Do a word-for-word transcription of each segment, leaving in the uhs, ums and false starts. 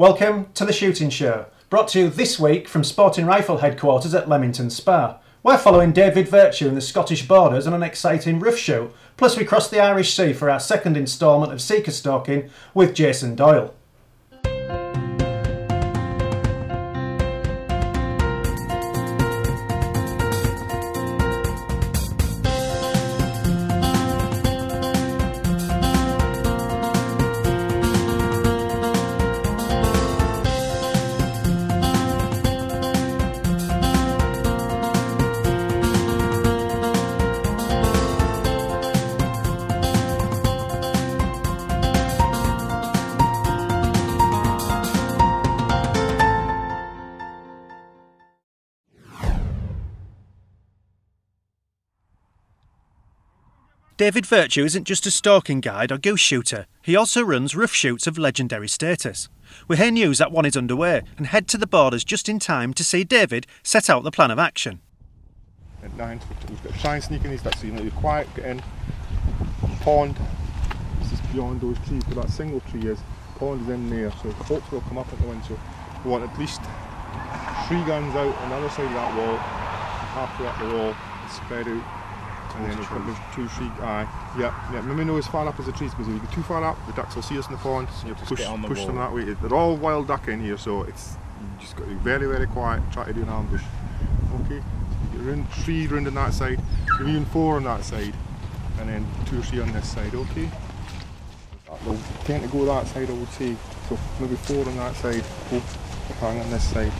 Welcome to The Shooting Show, brought to you this week from Sporting Rifle headquarters at Leamington Spa. We're following David Virtue in the Scottish Borders on an exciting rough shoot, plus we cross the Irish Sea for our second instalment of Seeker Stalking with Jason Doyle. David Virtue isn't just a stalking guide or goose shooter, he also runs rough shoots of legendary status. We hear news that one is underway and head to the Borders just in time to see David set out the plan of action. At nine, we've got shine sneaking, he's got so you know you're quiet, get in, pond, this is beyond those trees, where that single tree is, pond is in there, so hopefully it'll come up at the window. We want at least three guns out on the other side of that wall, halfway up the wall, spread out. And then we'll two feet high. Yep, yep. Let me know as far up as the trees because if you get too far up, the ducks will see us in the pond. So you push, the push them that way. They're all wild duck in here, so it's you just got to be very, very quiet. Try to do an ambush. Okay. So you get round, three round on that side, even four on that side, and then two or three on this side. Okay. We'll tend to go that side. I would say so. Maybe four on that side. Four hang on this side.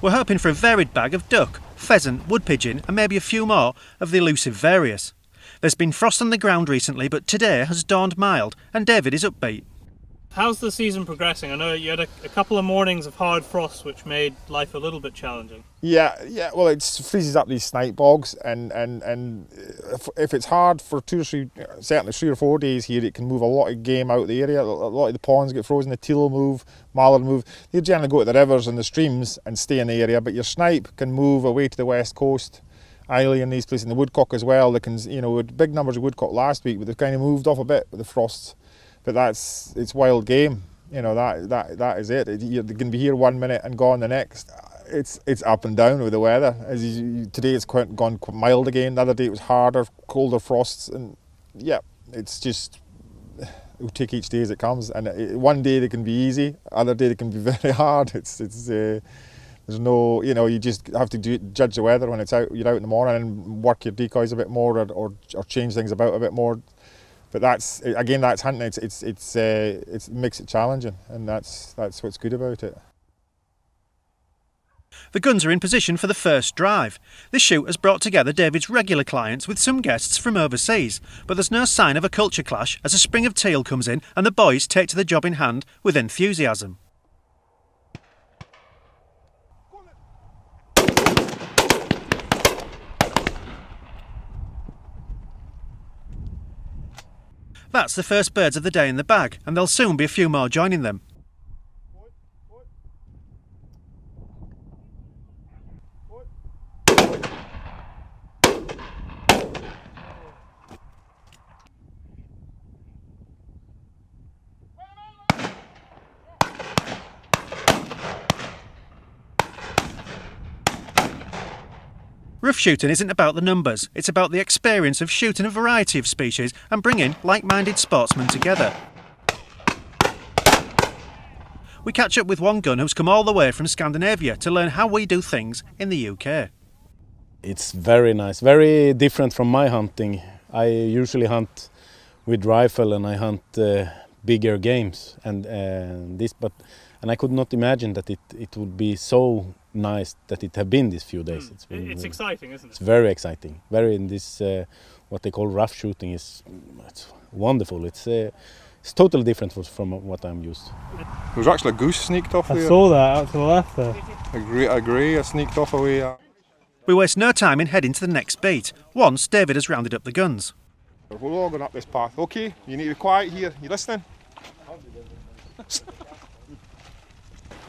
We're hoping for a varied bag of duck, pheasant, wood pigeon and maybe a few more of the elusive various. There's been frost on the ground recently but today has dawned mild and David is upbeat. How's the season progressing? I know you had a, a couple of mornings of hard frost which made life a little bit challenging. Yeah, yeah. Well, it freezes up these snipe bogs and, and, and if, if it's hard for two or three, certainly three or four days here, it can move a lot of game out of the area. A lot of the ponds get frozen, the teal move, mallard move. They generally go to the rivers and the streams and stay in the area, but your snipe can move away to the west coast. Islay in these places, and the woodcock as well. They can, you know, big numbers of woodcock last week, but they've kind of moved off a bit with the frosts. But that's, it's wild game, you know, that, that, that is it. You're going to be here one minute and gone the next. It's, it's up and down with the weather. As you, today it's quite, gone quite mild again, the other day it was harder, colder frosts, and yeah, it's just, we'll take each day as it comes. And it, one day they can be easy, other day they can be very hard. It's, it's, uh, there's no, you know, you just have to do, judge the weather when it's out, you're out in the morning and work your decoys a bit more or, or, or change things about a bit more. But that's again, that's hunting. It's it's it's uh, it makes it challenging, and that's that's what's good about it. The guns are in position for the first drive. This shoot has brought together David's regular clients with some guests from overseas, but there's no sign of a culture clash as a spring of teal comes in and the boys take to the job in hand with enthusiasm. That's the first birds of the day in the bag, and there'll soon be a few more joining them. Rough shooting isn't about the numbers, it's about the experience of shooting a variety of species and bringing like-minded sportsmen together. We catch up with one gun who's come all the way from Scandinavia to learn how we do things in the U K. It's very nice, very different from my hunting. I usually hunt with rifle and I hunt uh, bigger games and uh, this, but and I could not imagine that it, it would be so nice that it have been these few days. Mm. It's, been, it's exciting, isn't it? It's very exciting. Very in this, uh, what they call rough shooting is it's wonderful. It's uh, it's totally different from what I'm used to. There was actually a goose sneaked off I here. I saw that out to the left there. A grey, a grey sneaked off away. We waste no time in heading to the next beat, once David has rounded up the guns. We're all going up this path. Okay, you need to be quiet here. You listening?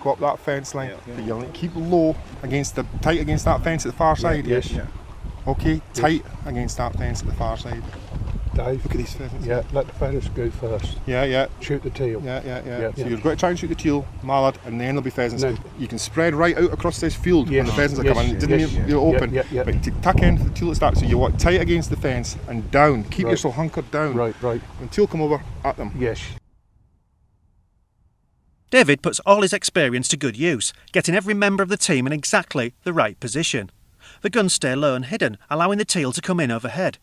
Go up that fence line, yeah, yeah. You'll keep low against the tight against that fence at the far side. Yeah, yes. Yeah. Okay, tight against that fence at the far side. Dave, look at these pheasants. Yeah, let the pheasants go first. Yeah, yeah. Shoot the teal. Yeah, yeah, yeah. yeah. So yeah. you've got to try and shoot the teal, mallard, and then there'll be pheasants. No. You can spread right out across this field yes. when the pheasants yes. are coming. Yes. Didn't yes. you, you're open. Yeah, yeah, yeah. But to tuck in for the teal at the start, so you want tight against the fence and down. Keep right. yourself hunkered down. Right, right. When teal come over, at them. Yes. David puts all his experience to good use, getting every member of the team in exactly the right position. The guns stay low and hidden, allowing the teal to come in overhead.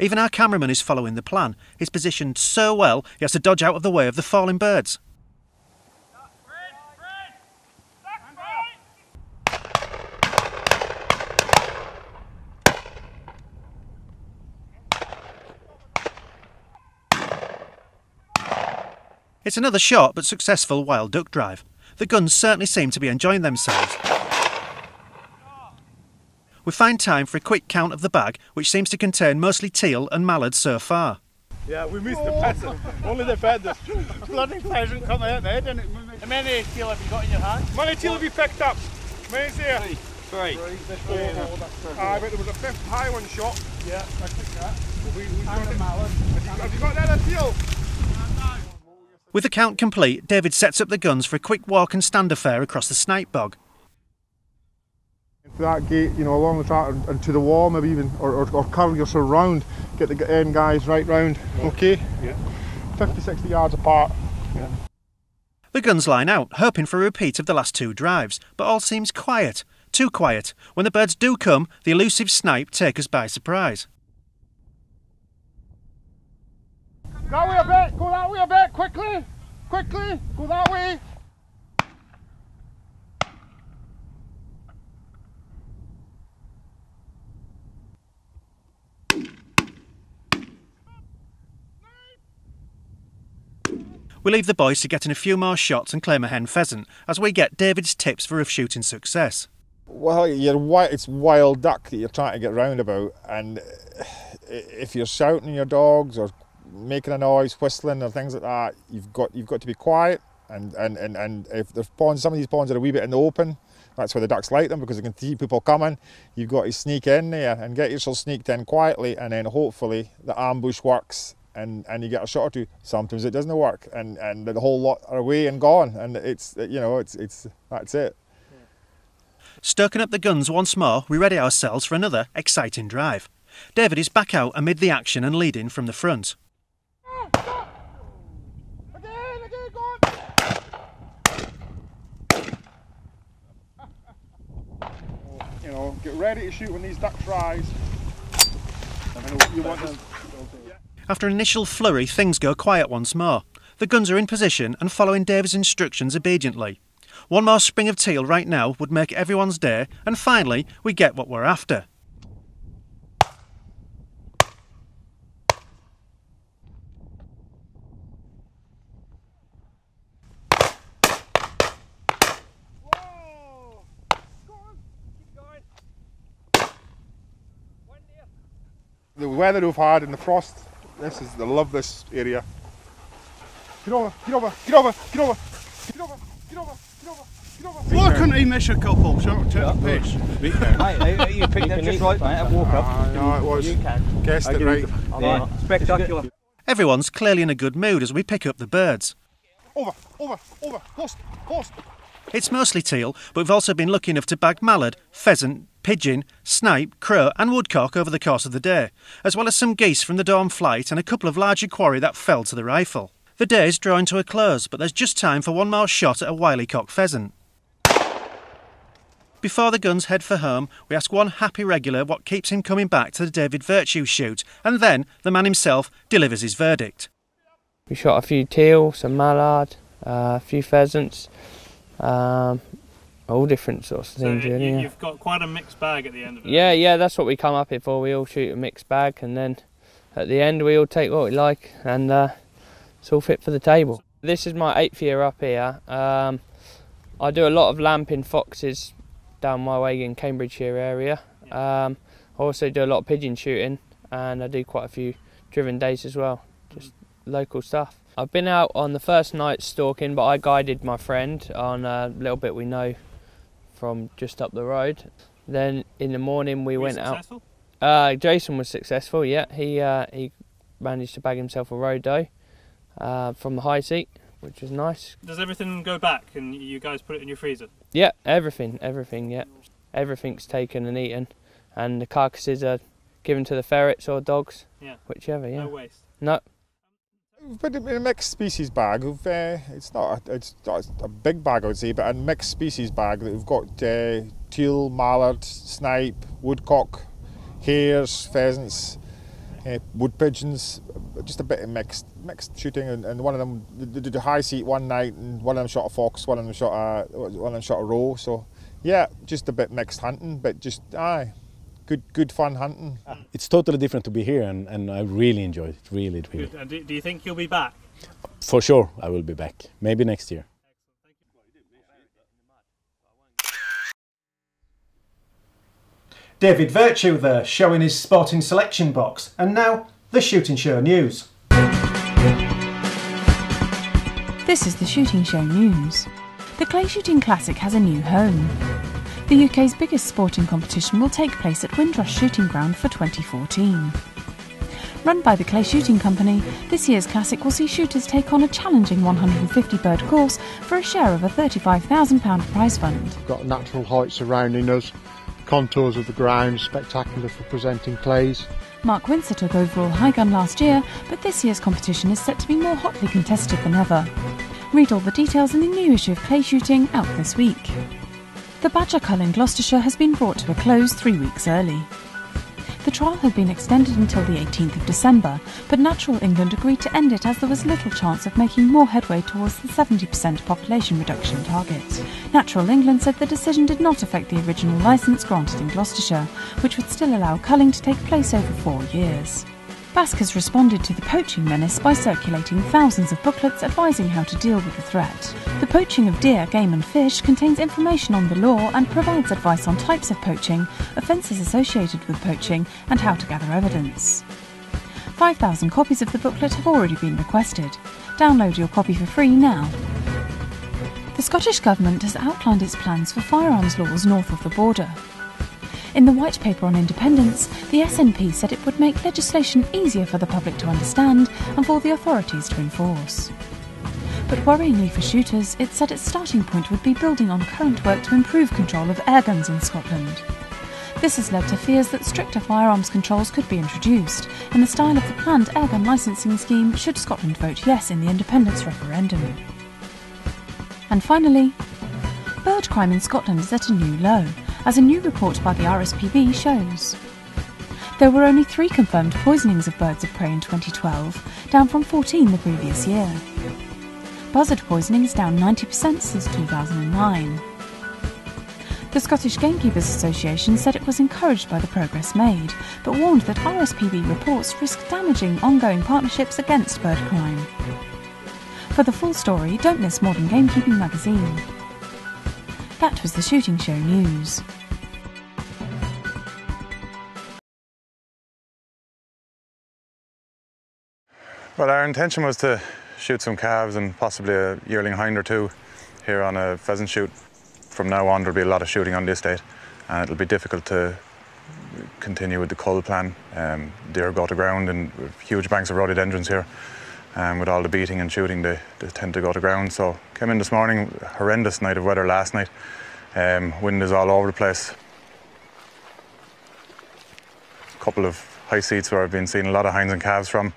Even our cameraman is following the plan. He's positioned so well he has to dodge out of the way of the falling birds. It's another short but successful wild duck drive. The guns certainly seem to be enjoying themselves. We find time for a quick count of the bag, which seems to contain mostly teal and mallard so far. Yeah, we missed oh. the pheasant. Only the feathers. Bloody pheasant coming out there, didn't it? How many teal have you got in your hand? How many teal have you picked up? Many's here? Three. Three. Three. Three. Three. Ah, but there was a fifth high one shot. Yeah, I picked that. We, we got it. Mallard. Have you, have you got another teal? With the count complete, David sets up the guns for a quick walk and stand affair across the snipe bog. To that gate, you know, along the track and, and to the wall, maybe even, or, or, or curve yourself round, get the end guys right round, yeah. okay? Yeah. fifty, sixty yards apart. Yeah. The guns line out, hoping for a repeat of the last two drives, but all seems quiet, too quiet. When the birds do come, the elusive snipe take us by surprise. That way a bit, go that way a bit, quickly, quickly, go that way. We leave the boys to get in a few more shots and claim a hen pheasant as we get David's tips for roof shooting success. Well, you're, it's wild duck that you're trying to get round about, and if you're shouting your dogs or making a noise, whistling or things like that, you've got you've got to be quiet, and and and, and if the ponds, some of these ponds are a wee bit in the open, that's where the ducks like them because they can see people coming. You've got to sneak in there and get yourself sneaked in quietly, and then hopefully the ambush works and and you get a shot or two. Sometimes it doesn't work, and and the whole lot are away and gone, and it's you know it's it's that's it. Stoking up the guns once more, we ready ourselves for another exciting drive. David is back out amid the action and leading from the front. You know, get ready to shoot when these ducks rise. You want this. After an initial flurry, things go quiet once more. The guns are in position and following David's instructions obediently. One more spring of teal right now would make everyone's day, and finally we get what we're after. The weather we've had and the frost, this is, I love this area. Get over, get over, get over, get over, get over, get over, get over, get over. Why couldn't he miss a couple? Short turn the pitch. Mate, you picked that just right, mate, I've walked up. No, it was. You can. Guessed it right. Yeah, spectacular. Everyone's clearly in a good mood as we pick up the birds. Over, over, over, horse, horse. It's mostly teal, but we've also been lucky enough to bag mallard, pheasant, pigeon, snipe, crow and woodcock over the course of the day, as well as some geese from the dawn flight and a couple of larger quarry that fell to the rifle. The day is drawing to a close, but there's just time for one more shot at a wily cock pheasant. Before the guns head for home, we ask one happy regular what keeps him coming back to the David Virtue shoot, and then the man himself delivers his verdict. We shot a few teal, some mallard, uh, a few pheasants, um, all different sorts of things. So you, yeah. You've got quite a mixed bag at the end of it. Yeah, yeah, that's what we come up here for. We all shoot a mixed bag, and then at the end we all take what we like, and uh, it's all fit for the table. This is my eighth year up here. Um, I do a lot of lamping foxes down my way in Cambridgeshire area. Yeah. Um, I also do a lot of pigeon shooting, and I do quite a few driven days as well, just mm. local stuff. I've been out on the first night stalking, but I guided my friend on a little bit we know from just up the road. Then in the morning we went out. Uh, Jason was successful, yeah. He uh, he managed to bag himself a road doe uh, from the high seat, which was nice. Does everything go back and you guys put it in your freezer? Yeah, everything, everything, yeah. Everything's taken and eaten, and the carcasses are given to the ferrets or dogs, yeah. Whichever, yeah. No waste? No. We've put it in a mixed species bag. We've, uh, it's, not a, it's not a big bag, I would say, but a mixed species bag that we've got uh, teal, mallard, snipe, woodcock, hares, pheasants, uh, wood pigeons, just a bit of mixed mixed shooting. And, and one of them they did a high seat one night, and one of them shot a fox, one of them shot a one of them shot a roe. So yeah, just a bit mixed hunting, but just aye, good good fun hunting. It's totally different to be here, and, and I really enjoy it. Really, really. Good. And do, do you think you'll be back? For sure, I will be back. Maybe next year. David Virtue there, showing his sporting selection box. And now, the Shooting Show News. This is the Shooting Show News. The Clay Shooting Classic has a new home. The U K's biggest sporting competition will take place at Windrush Shooting Ground for twenty fourteen. Run by the Clay Shooting Company, this year's Classic will see shooters take on a challenging one hundred fifty bird course for a share of a thirty-five thousand pounds prize fund. We've got natural heights surrounding us. Contours of the ground, spectacular for presenting clays. Mark Windsor took overall high gun last year, but this year's competition is set to be more hotly contested than ever. Read all the details in the new issue of Clay Shooting, out this week. The badger cull in Gloucestershire has been brought to a close three weeks early. The trial had been extended until the eighteenth of December, but Natural England agreed to end it as there was little chance of making more headway towards the seventy percent population reduction target. Natural England said the decision did not affect the original licence granted in Gloucestershire, which would still allow culling to take place over four years. B A S C has responded to the poaching menace by circulating thousands of booklets advising how to deal with the threat. The Poaching of Deer, Game and Fish contains information on the law and provides advice on types of poaching, offences associated with poaching, and how to gather evidence. five thousand copies of the booklet have already been requested. Download your copy for free now. The Scottish Government has outlined its plans for firearms laws north of the border. In the White Paper on Independence, the S N P said it would make legislation easier for the public to understand and for the authorities to enforce. But worryingly for shooters, it said its starting point would be building on current work to improve control of airguns in Scotland. This has led to fears that stricter firearms controls could be introduced, in the style of the planned airgun licensing scheme should Scotland vote yes in the independence referendum. And finally, bird crime in Scotland is at a new low, as a new report by the R S P B shows. There were only three confirmed poisonings of birds of prey in twenty twelve, down from fourteen the previous year. Buzzard poisoning is down ninety percent since two thousand nine. The Scottish Gamekeepers Association said it was encouraged by the progress made, but warned that R S P B reports risk damaging ongoing partnerships against bird crime. For the full story, don't miss Modern Gamekeeping magazine. That was the Shooting Show News. Well, our intention was to shoot some calves and possibly a yearling hind or two here on a pheasant shoot. From now on, there'll be a lot of shooting on the estate, and it'll be difficult to continue with the cull plan. Um, deer go to ground, and huge banks of rhododendrons here. And um, with all the beating and shooting, they, they tend to go to ground. So came in this morning, horrendous night of weather last night. Um, wind is all over the place. A couple of high seats where I've been seeing a lot of hinds and calves from.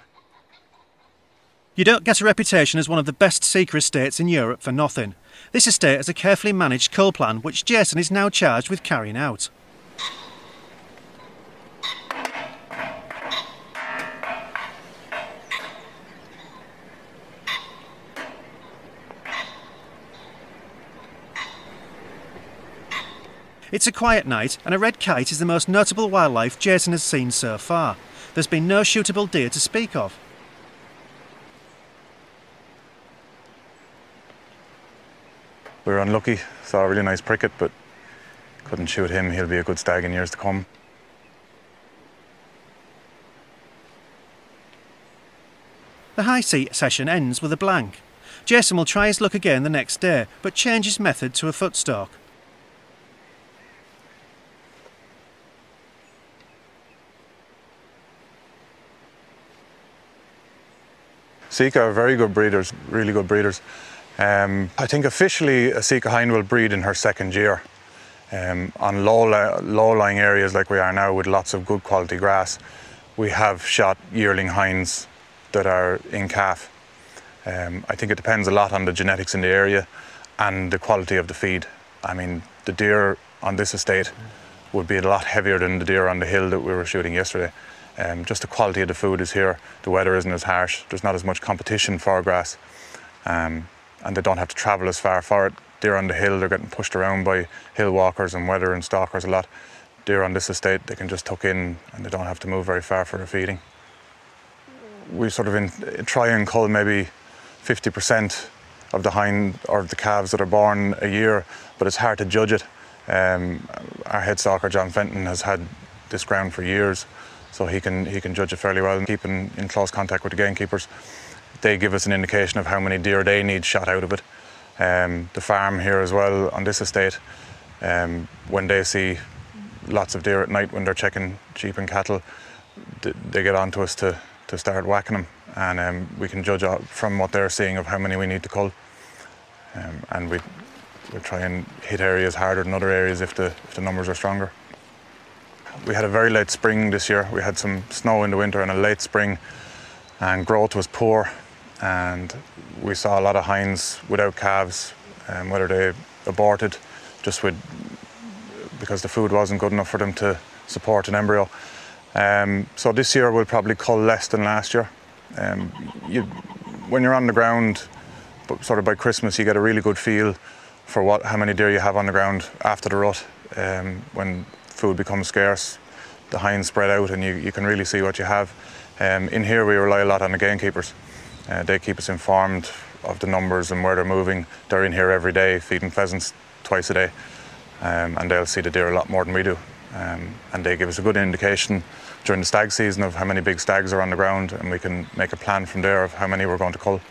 You don't get a reputation as one of the best seeker estates in Europe for nothing. This estate has a carefully managed cull plan, which Jason is now charged with carrying out. It's a quiet night, and a red kite is the most notable wildlife Jason has seen so far. There's been no shootable deer to speak of. We were unlucky, saw a really nice pricket, but couldn't shoot him. He'll be a good stag in years to come. The high seat session ends with a blank. Jason will try his luck again the next day, but change his method to a footstalk. Sika are very good breeders, really good breeders. Um, I think officially a Sika hind will breed in her second year um, on low, low-lying areas like we are now with lots of good quality grass. We have shot yearling hinds that are in calf. Um, I think it depends a lot on the genetics in the area and the quality of the feed. I mean, the deer on this estate would be a lot heavier than the deer on the hill that we were shooting yesterday. Um, just the quality of the food is here, the weather isn't as harsh, there's not as much competition for grass, um, and they don't have to travel as far for it. Deer on the hill, they're getting pushed around by hill walkers and weather and stalkers a lot. Deer on this estate, they can just tuck in and they don't have to move very far for their feeding. We sort of in, try and cull maybe fifty percent of the hind or the calves that are born a year, but it's hard to judge it. Um, our head stalker, John Fenton, has had this ground for years, so he can, he can judge it fairly well. Keeping in close contact with the gamekeepers, they give us an indication of how many deer they need shot out of it. Um, the farm here as well on this estate, um, when they see lots of deer at night when they're checking sheep and cattle, they get on to us to, to start whacking them, and um, we can judge from what they're seeing of how many we need to cull. Um, and we, we try and hit areas harder than other areas if the, if the numbers are stronger. We had a very late spring this year. We had some snow in the winter and a late spring, and growth was poor, and we saw a lot of hinds without calves, um, whether they aborted just with because the food wasn't good enough for them to support an embryo. Um, so this year we'll probably cull less than last year. Um, you, when you're on the ground, sort of by Christmas, you get a really good feel for what, how many deer you have on the ground after the rut. Um, when food becomes scarce, the hinds spread out and you, you can really see what you have. Um, in here we rely a lot on the gamekeepers. Uh, they keep us informed of the numbers and where they're moving. They're in here every day, feeding pheasants twice a day. Um, and they'll see the deer a lot more than we do. Um, and they give us a good indication during the stag season of how many big stags are on the ground, and we can make a plan from there of how many we're going to cull.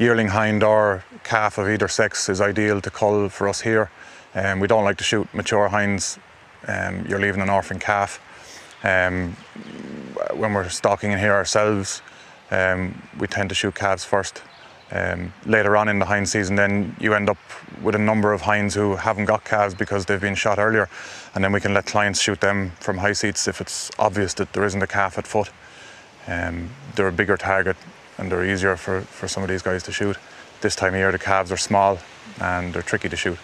Yearling hind or calf of either sex is ideal to cull for us here. Um, we don't like to shoot mature hinds. Um, you're leaving an orphan calf. Um, when we're stalking in here ourselves, um, we tend to shoot calves first. Um, later on in the hind season, then you end up with a number of hinds who haven't got calves because they've been shot earlier, and then we can let clients shoot them from high seats if it's obvious that there isn't a calf at foot. Um, they're a bigger target and they're easier for, for some of these guys to shoot. This time of year the calves are small and they're tricky to shoot,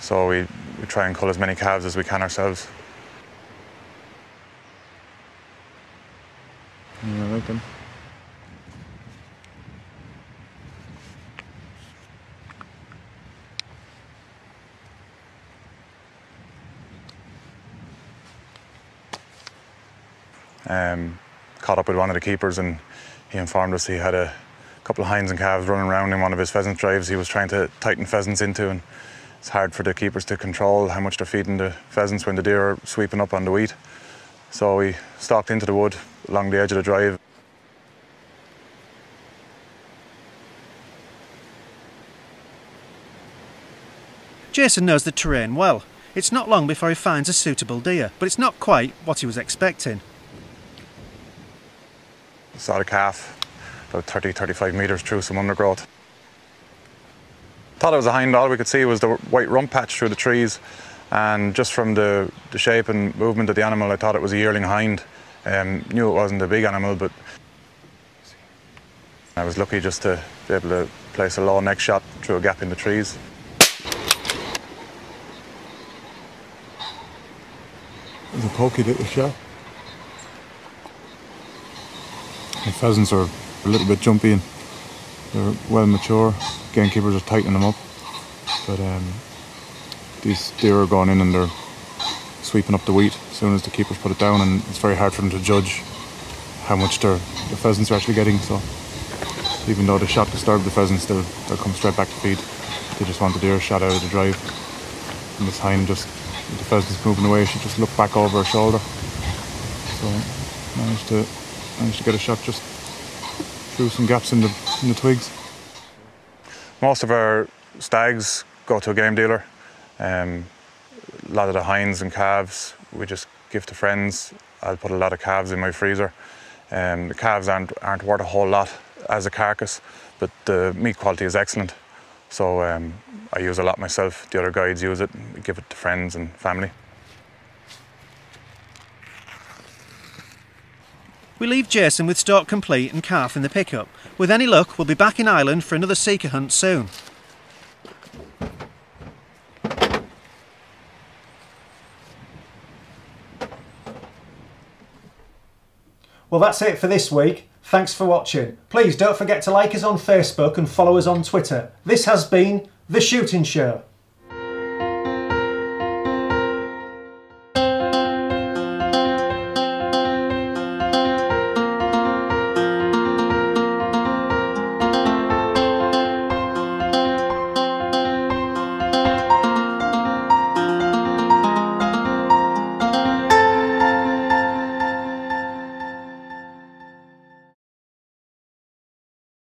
so we, we try and cull as many calves as we can ourselves. Mm, I like them. Um, caught up with one of the keepers and he informed us he had a couple of hinds and calves running around in one of his pheasant drives he was trying to tighten pheasants into, and it's hard for the keepers to control how much they're feeding the pheasants when the deer are sweeping up on the wheat. So we stalked into the wood along the edge of the drive. Jason knows the terrain well. It's not long before he finds a suitable deer, but it's not quite what he was expecting. Saw the calf about thirty to thirty-five metres through some undergrowth. Thought it was a hind. All we could see was the white rump patch through the trees, and just from the, the shape and movement of the animal I thought it was a yearling hind. Um, knew it wasn't a big animal, but I was lucky just to be able to place a low neck shot through a gap in the trees. It was a pokey little shot. The pheasants are a little bit jumpy and they're well mature. Gamekeepers are tightening them up, but um, these deer are going in and they're sweeping up the wheat as soon as the keepers put it down, and it's very hard for them to judge how much the pheasants are actually getting. So even though the shot disturbed the pheasants, they'll, they'll come straight back to feed. They just want the deer shot out of the drive. And this hind, just the pheasants moving away, she just looked back over her shoulder. So managed to. I managed to get a shot just through some gaps in the, in the twigs. Most of our stags go to a game dealer. Um, a lot of the hinds and calves we just give to friends. I'll put a lot of calves in my freezer. Um, the calves aren't, aren't worth a whole lot as a carcass, but the meat quality is excellent. So um, I use a lot myself. The other guides use it. We give it to friends and family. We leave Jason with stalk complete and calf in the pickup. With any luck, we'll be back in Ireland for another seeker hunt soon. Well, that's it for this week. Thanks for watching. Please don't forget to like us on Facebook and follow us on Twitter. This has been The Shooting Show.